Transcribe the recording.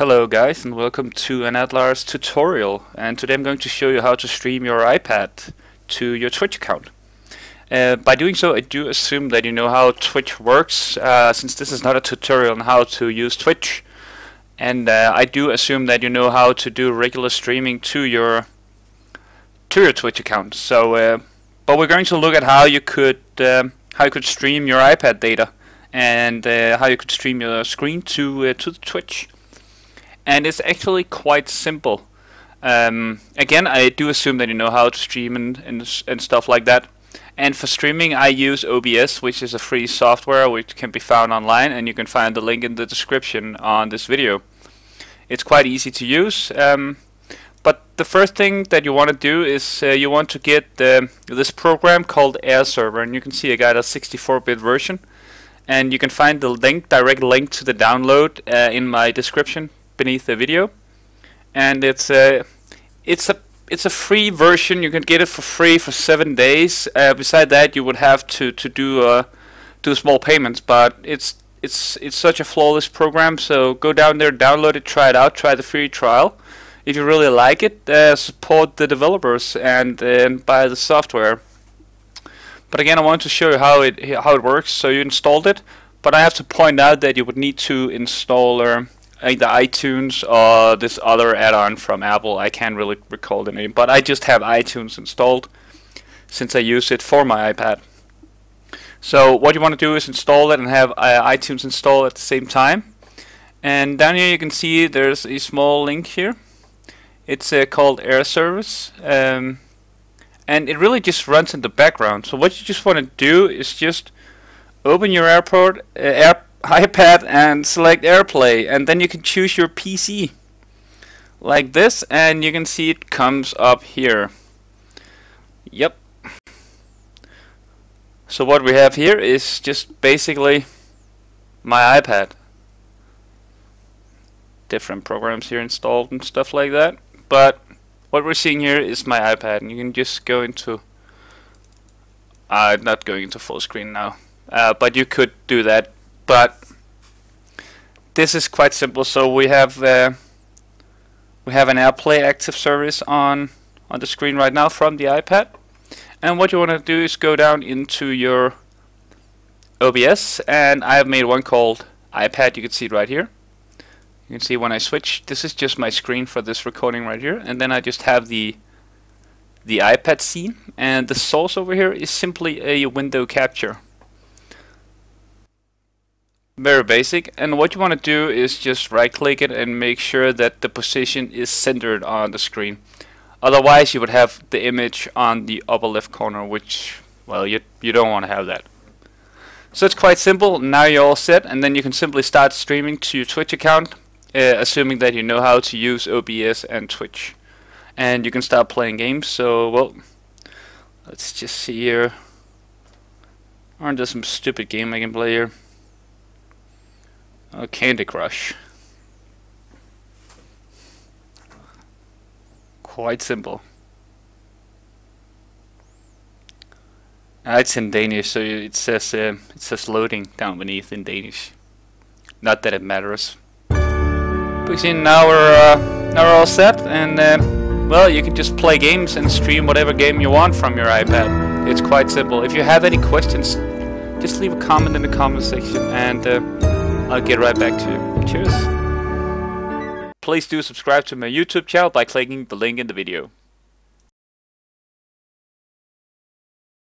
Hello guys, and welcome to an Atlars tutorial, and today I'm going to show you how to stream your iPad to your Twitch account. By doing so, I do assume that you know how Twitch works, since this is not a tutorial on how to use Twitch, and I do assume that you know how to do regular streaming to your Twitch account. So, but we're going to look at how you could stream your iPad data and how you could stream your screen to the Twitch. And it's actually quite simple. Again, I do assume that you know how to stream and stuff like that. And for streaming, I use OBS, which is a free software which can be found online, and you can find the link in the description on this video. It's quite easy to use. But the first thing that you want to do is you want to get this program called AirServer, and you can see I got a 64-bit version, and you can find the link, direct link to the download in my description beneath the video. And it's a free version. You can get it for free for 7 days. Beside that, you would have to do small payments, but it's such a flawless program, so go down there, download it, try it out, try the free trial. If you really like it, support the developers and buy the software. But again, I want to show you how it works. So you installed it, but I have to point out that you would need to install either iTunes or this other add-on from Apple. I can't really recall the name, but I just have iTunes installed since I use it for my iPad. So what you want to do is install it and have iTunes installed at the same time. And down here you can see there's a small link here. It's called AirServer, and it really just runs in the background. So what you just want to do is just open your iPad and select AirPlay, and then you can choose your PC like this, and you can see it comes up here. Yep. So what we have here is just basically my iPad. Different programs here installed and stuff like that, but what we're seeing here is my iPad, and you can just go into... I'm not going into full screen now, but you could do that. But this is quite simple. So we have an AirPlay active service on the screen right now from the iPad, and what you want to do is go down into your OBS, and I have made one called iPad. You can see it right here. You can see when I switch, this is just my screen for this recording right here, and then I just have the iPad scene, and the source over here is simply a window capture. Very basic. And what you want to do is just right click it and make sure that the position is centered on the screen. Otherwise you would have the image on the upper left corner, which, well, you don't want to have that. So it's quite simple. Now you're all set, and then you can simply start streaming to your Twitch account, assuming that you know how to use OBS and Twitch. And you can start playing games. So, well, let's just see here. Aren't there some stupid game I can play here? Oh, Candy Crush. Quite simple. It's in Danish, so it says loading down beneath in Danish. Not that it matters. But you see, now we're all set, and well, you can just play games and stream whatever game you want from your iPad. It's quite simple. If you have any questions, just leave a comment in the comment section, and I'll get right back to you. Cheers. Please do subscribe to my YouTube channel by clicking the link in the video.